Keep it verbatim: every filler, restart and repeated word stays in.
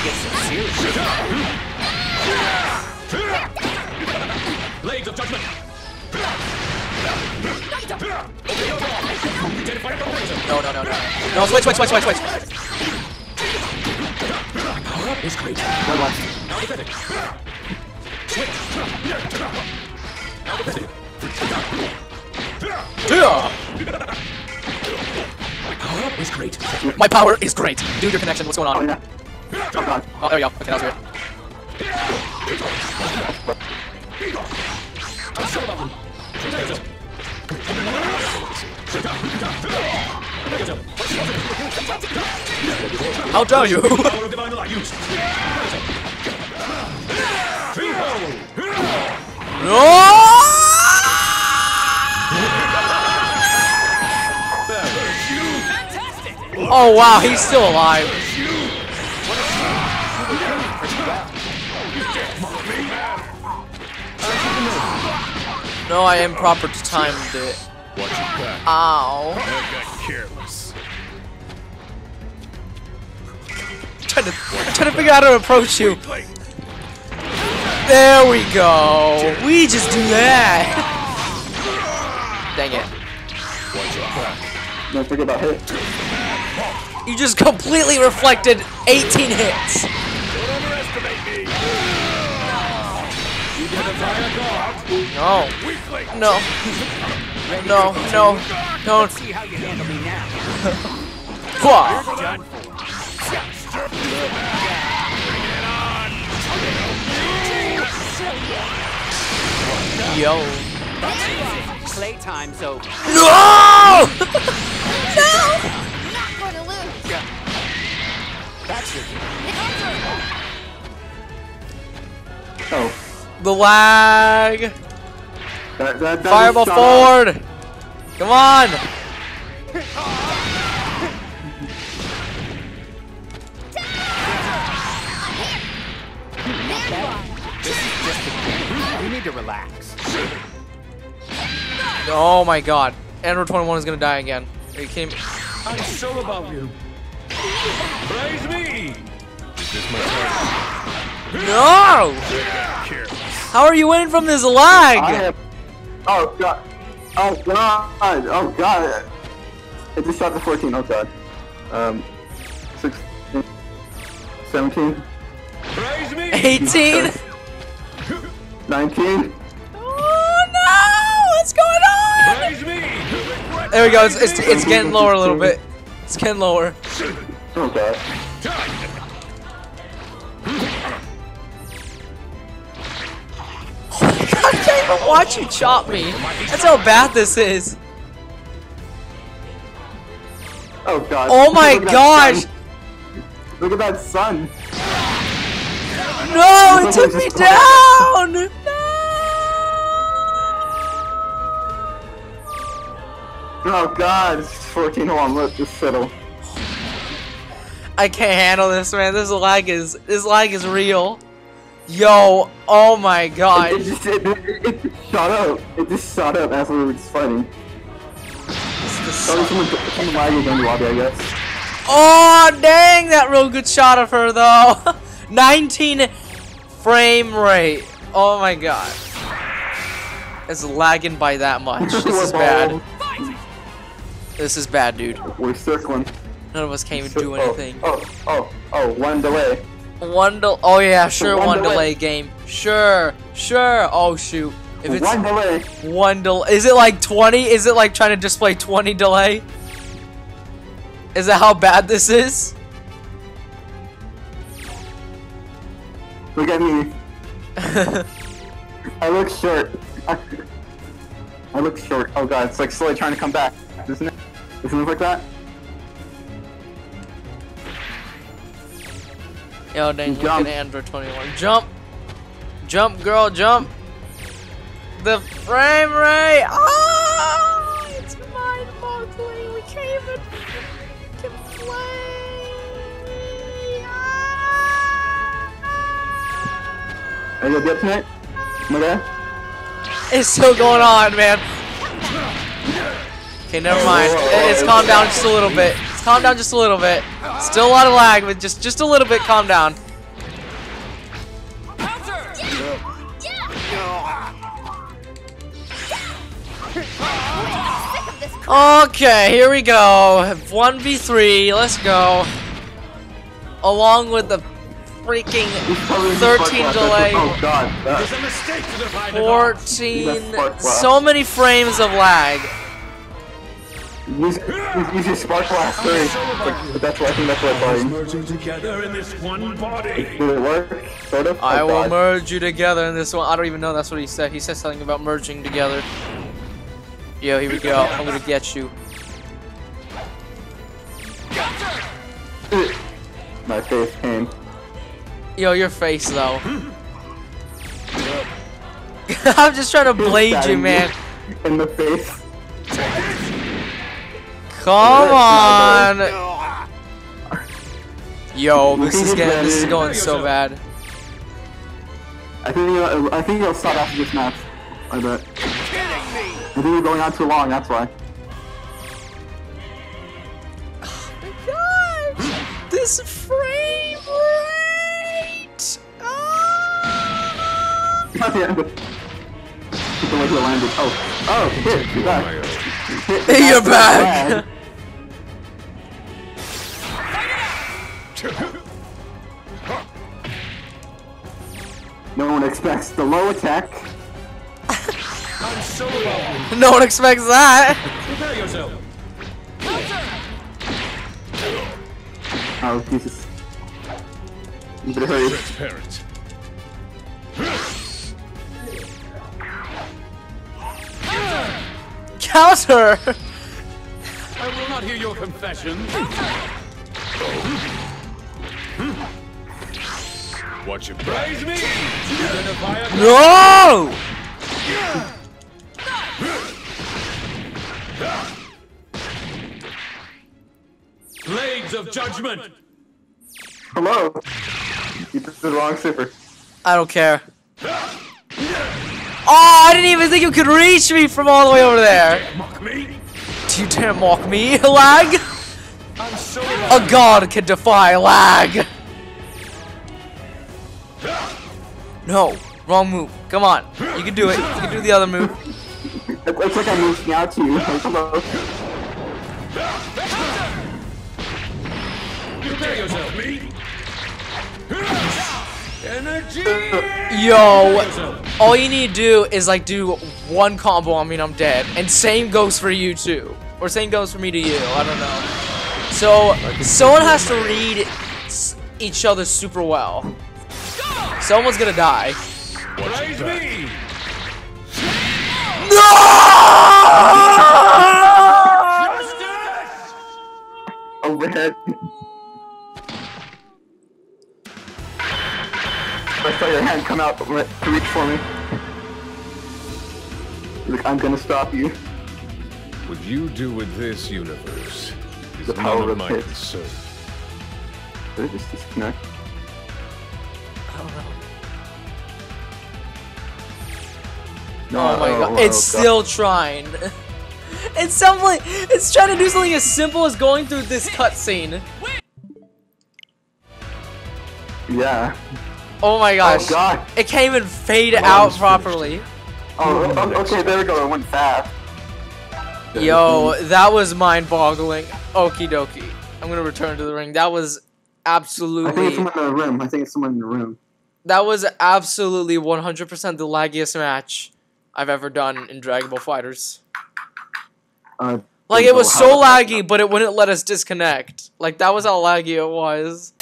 to get some serious shit. Blades of Judgment! Open your door! Identify the razor! No, no, no, no. No, switch, switch, switch, switch, switch! My power up is great. One left. Now defend it. Switch! Now defend it. Yeah. My power up is great. My power is great. Dude, your connection. What's going on? Oh, yeah. Oh, God. Oh, there we go. Okay, that was weird. How dare you? No! Oh wow, he's still alive. No, I improperly timed it. Ow. I'm trying to, I'm trying to figure out how to approach you. There we go. We just do that. Dang it. Don't forget about hit. You just completely reflected eighteen hits. Don't underestimate me. No. No. No. No. Don't. See how you handle me now. Yo. Playtime's over. No. No. Oh. The lag! That, that, that Fireball forward! Out. Come on! This is just a game. We need to relax. Oh my god. Android twenty-one is gonna die again. Are you kidding me? I'm so above you. Praise me! Is this my turn? No! How are you winning from this lag? I have... Oh god! Oh god! Oh god! It just shot to fourteen. Oh god! Um, sixteen, seventeen, praise me! eighteen, nineteen. Oh no! What's going on? Praise me! There we go. It's it's, it's getting lower a little bit. It's getting lower. Okay. Oh my god, I can't even watch you chop me. That's how bad this is. Oh god. Oh my gosh. Look at that sun. No, it took me down. No. Oh god, it's fourteen to one. Let's just settle. I can't handle this, man. This lag is this lag is real. Yo, oh my god. It, it, just, it, it, it just shot up. It just shot up as we were just fighting. Oh, someone lagging in the lobby, I guess. Oh dang, that real good shot of her though. nineteen frame rate. Oh my god. It's lagging by that much. This is bad. This is bad, dude. We're circling. None of us can't even do anything. Oh, oh, oh, one delay. One del- Oh yeah, sure, one, one delay game. Sure, sure. Oh shoot. If it's one delay. One delay. Is it like twenty? Is it like trying to display twenty delay? Is that how bad this is? Look at me. I look short. I look short. Oh god, it's like slowly trying to come back, isn't it? Doesn't it look like that? Yo, dang, look at Android twenty-one. Jump! Jump, girl, jump! The frame rate! Oh! It's mind-boggling! We can't even... We can play! Ah. Are you good tonight? Am I there? It's still going on, man! Okay, never mind. It's calmed down just a little bit. Calm down just a little bit. Still a lot of lag, but just just a little bit. Calm down. Okay, here we go. one v three, let's go. Along with the freaking thirteen delay. Oh god. fourteen, so many frames of lag. Use spark last three. But that's why I think that's what I'm merging together in this one body. Did it work? Sort of? I will merge you together in this one. I don't even know that's what he said. He said something about merging together. Yo, here we go. I'm gonna get you. My face came. Yo, your face though. I'm just trying to blade you, man. In the face. Come on. Yo, this is getting, this is going so bad. I think you'll, I think you'll start after this match. I bet. I think we're going on too long, that's why. Oh my god! This frame rate! Oh! Got the end of it. It's the way he landed. Oh, oh, hit, you're back. Hit, hit, you're back! No one expects the low attack. No one expects that. Prepare yourself. Oh Jesus! You better hurry. Counter. I will not hear your confession. What you praise me? No! Blades of judgment. Hello. You did the wrong super. I don't care. Oh, I didn't even think you could reach me from all the way over there. You dare mock me, lag? I'm so a god can defy lag. No, wrong move. Come on, you can do it. You can do the other move. It's like I'm reaching out to you. Hello. Yo, all you need to do is like do one combo. I mean, I'm dead. And same goes for you too, or same goes for me to you. I don't know. So someone has to read each other super well. Someone's gonna die. Praise me. No! Justice! Overhead. I saw your hand come out to reach for me. Like, I'm gonna stop you. What you do with this universe is the power none of my concern. Did I just disconnect? I don't know. No, oh my god, it's still trying. It's something, it's trying to do something as simple as going through this cutscene. Yeah. Oh my gosh. Oh god. It can't even fade oh, out properly. Oh, oh, okay, there we go, it went fast. Yo, that was mind-boggling. Okie dokie. I'm gonna return to the ring. That was absolutely... I think it's someone in the room. I think it's someone in the room. That was absolutely one hundred percent the laggiest match I've ever done in Dragon Ball FighterZ. Uh, like, it was so laggy, but it wouldn't let us disconnect. Like, that was how laggy it was.